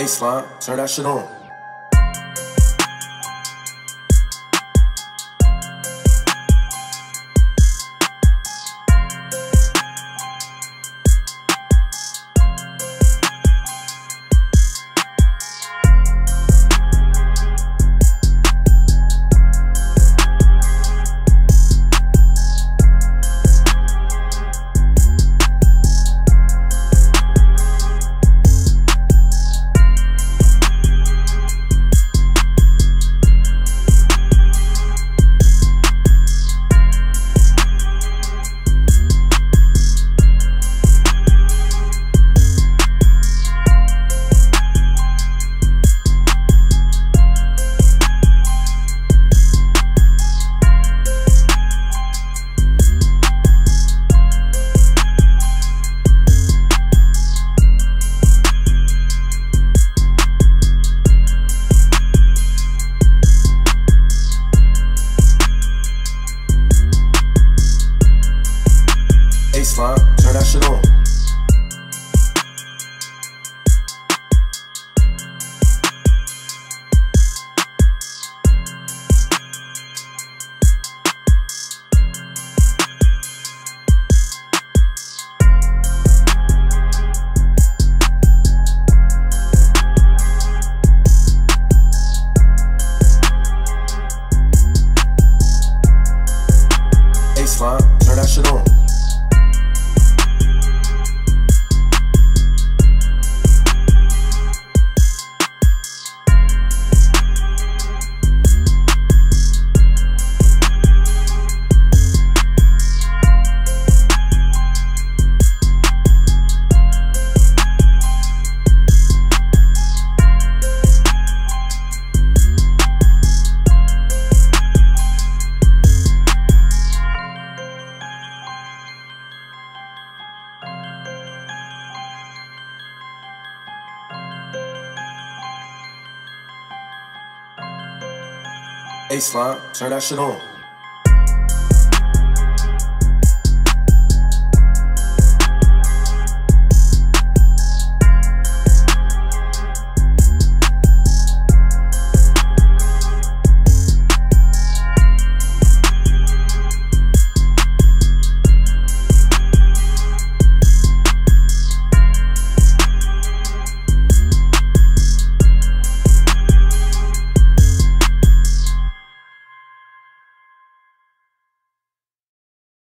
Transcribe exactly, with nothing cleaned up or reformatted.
Hey slime, turn that shit on. Slime, turn that shit on. Hey slime, turn that shit on. Hey slime, turn that shit on.